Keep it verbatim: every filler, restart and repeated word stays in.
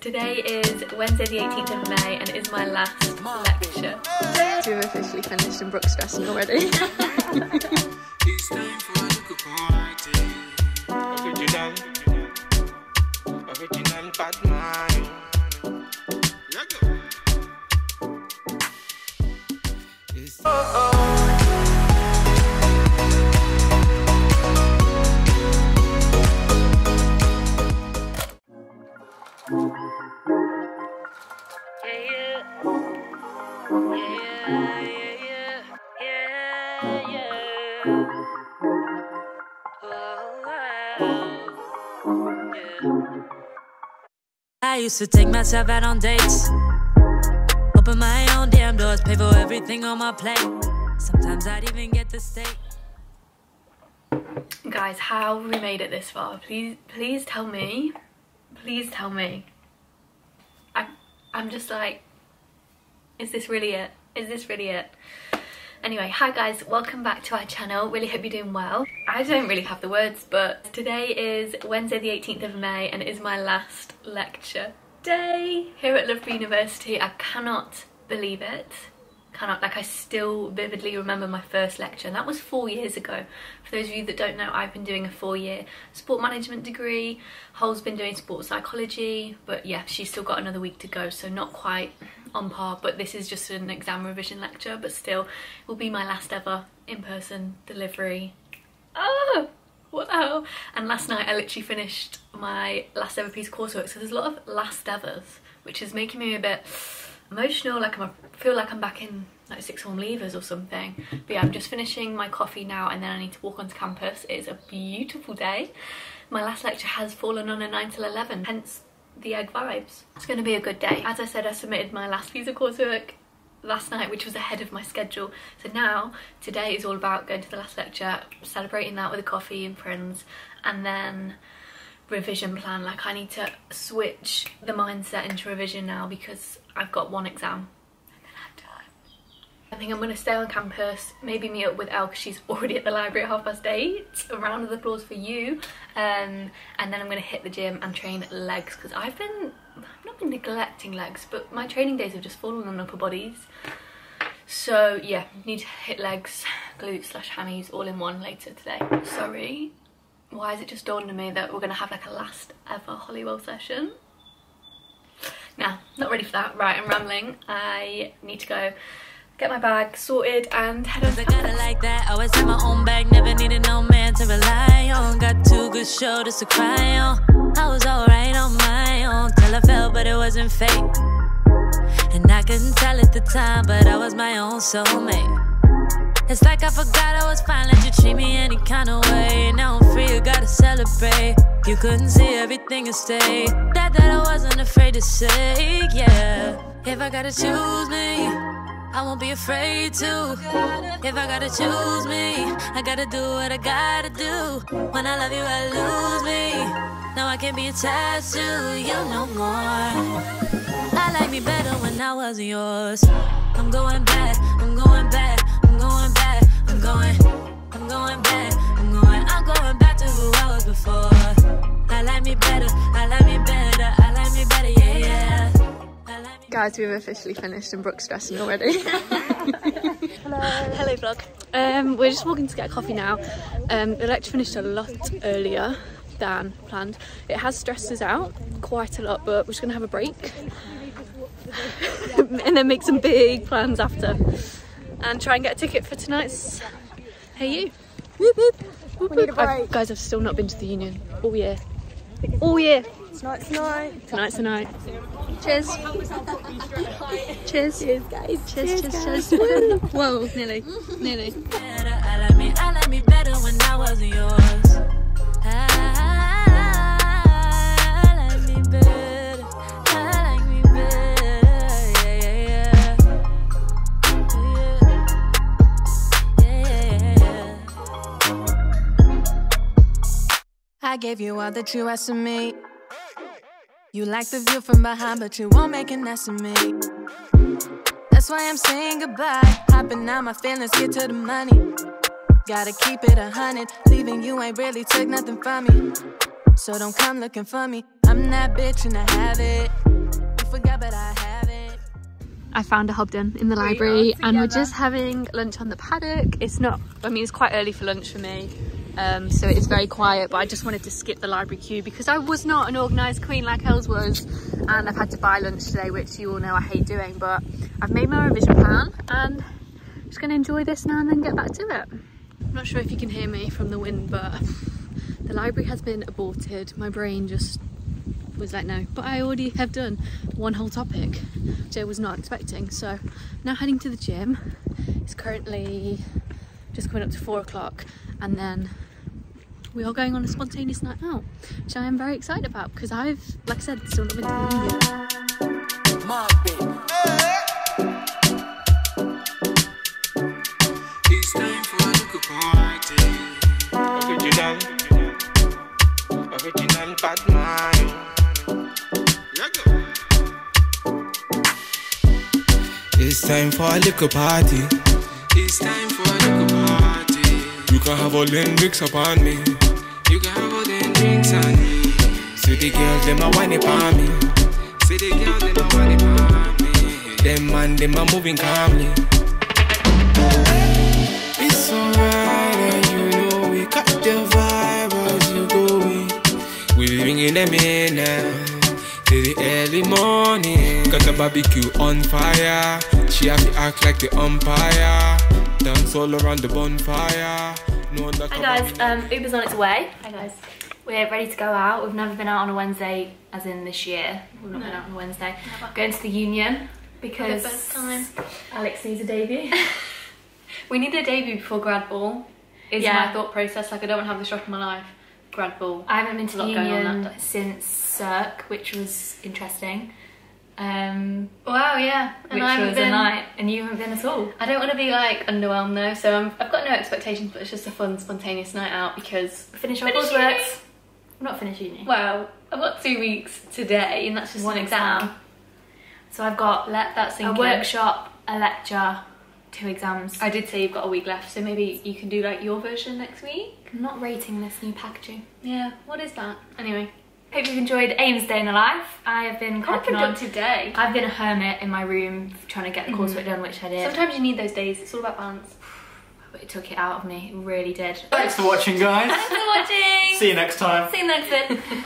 Today is Wednesday the eighteenth of May and it is my last lecture. We've officially finished and Brooke's stressing already. Oh, oh. I used to take myself out on dates, open my own damn doors, pay for everything on my plate. Sometimes I'd even get the steak. Guys, how we made it this far, please please tell me. Please tell me. I, I'm just like, is this really it? Is this really it? Anyway, hi guys, welcome back to our channel. Really hope you're doing well. I don't really have the words, but today is Wednesday the eighteenth of May and it is my last lecture day here at Loughborough University. I cannot believe it. Cannot, like I still vividly remember my first lecture and that was four years ago. For those of you that don't know, I've been doing a four-year sport management degree. Hol's been doing sports psychology, but yeah, she's still got another week to go, so not quite on par, but this is just an exam revision lecture, but still it will be my last ever in-person delivery. Oh, what the hell? And last night I literally finished my last ever piece of coursework, so there's a lot of last evers, which is making me a bit emotional, like I'm, I feel like I'm back in like sixth form leavers or something. But yeah, I'm just finishing my coffee now and then I need to walk onto campus. It's a beautiful day. My last lecture has fallen on a nine till eleven, hence the egg vibes. It's going to be a good day. As I said, I submitted my last piece of coursework last night, which was ahead of my schedule. So now, today is all about going to the last lecture, celebrating that with a coffee and friends, and then revision plan. Like I need to switch the mindset into revision now because I've got one exam and then I'm done. I think I'm going to stay on campus, maybe meet up with Elle because she's already at the library at half past eight. A round of applause for you. Um, and then I'm going to hit the gym and train legs because I've been, I've not been neglecting legs, but my training days have just fallen on upper bodies. So yeah, need to hit legs, glutes slash hammies all in one later today. Sorry. Why is it just dawned on me that we're going to have like a last ever Holywell session? Nah, not ready for that. Right, I'm rambling. I need to go get my bag sorted and head on. I got it like that. Always had my own bag, never needed no man to rely on. Got two good shoulders to cry on. I was alright on my own till I fell, but it wasn't fake. And I couldn't tell at the time, but I was my own soulmate. It's like I forgot I was fine, let you treat me any kind of way. Now I'm free, you gotta celebrate. You couldn't see everything and stay. That that I wasn't afraid to say, yeah. If I gotta choose me, I won't be afraid to. If I gotta choose me, I gotta do what I gotta do. When I love you, I lose me. Now I can't be attached to you no more. I like me better when I wasn't yours. I'm going back, I'm going back. I'm going back, I'm going, I'm going back, I'm going, I'm going back to who I was before. I like me better, I like me better, I like me better, yeah, yeah. I like me. Guys, we've officially finished and Brooke's dressing already. Hello. Hello vlog. Um, we're just walking to get a coffee now. Um, the lecture finished a lot earlier than planned. It has stressed us out quite a lot, but we're just going to have a break and then make some big plans after. And try and get a ticket for tonight's Hey You. I've, guys, I've still not been to the Union all year. All year. Tonight's tonight. Tonight's tonight. Cheers. Cheers. Cheers, guys. Cheers, cheers, cheers. Guys. Cheers. Whoa, nearly. Nearly. I like me, I like me better when I wasn't yours. I like me better. I gave you all that you asked of me. You like the view from behind, but you won't make an ass of me. That's why I'm saying goodbye. Hopping out my feelings, get to the money. Gotta keep it a hundred. Leaving you ain't really took nothing from me. So don't come looking for me. I'm that bitch and I have it. I found a Hobden in the library and we're just having lunch on the paddock. It's not, I mean, it's quite early for lunch for me. Um, so it's very quiet, but I just wanted to skip the library queue because I was not an organised queen like Els was, and I've had to buy lunch today, which you all know I hate doing, but I've made my revision plan and I'm just going to enjoy this now and then get back to it. I'm not sure if you can hear me from the wind, but the library has been aborted. My brain just was like no, but I already have done one whole topic which I was not expecting, so now heading to the gym. It's currently just coming up to four o'clock, and then we are going on a spontaneous night out, which I am very excited about because I've, like I said, still not been to the gym. My it's time for a original, original bad man. It's time for a little party. It's time for a little party. You can have all them drinks upon me. You can have all them drinks on me. See the girls, them a whine upon me. See the girls, them a whine upon me. Them man, them a moving calmly. It's alright, and you know we got the vibe as you going. We're bringing them in now till the early morning. Got the barbecue on fire. She have to act like the umpire. Dance all around the bonfire. No Hi guys, um, Uber's on its way. Hi guys. We're ready to go out. We've never been out on a Wednesday, as in this year. We've not no. been out on a Wednesday. Never. Going to the Union because time. Alex needs a debut. We need a debut before grad ball. Is yeah. my thought process. Like I don't want to have this shock in my life. Grad ball. I haven't been to the Union since Cirque, which was interesting. Um, wow, yeah, and which I haven't was been, a night, and you haven't been at all. I don't want to be like underwhelmed though, so I'm, I've got no expectations, but it's just a fun, spontaneous night out because finish our coursework. I'm not finished uni. Well, I've got two weeks today, and that's just one exam. exam. So I've got let that sink a in. workshop, a lecture, two exams. I did say you've got a week left, so maybe you can do like your version next week. I'm not rating this new packaging. Yeah, what is that? Anyway. Hope you've enjoyed Aim's Day in the Life. I have been quite productive today. I've been a hermit in my room trying to get the coursework mm. done, which I did. Sometimes you need those days. It's all about balance. But it took it out of me. It really did. Thanks for watching, guys. Thanks for watching. See you next time. See you next time.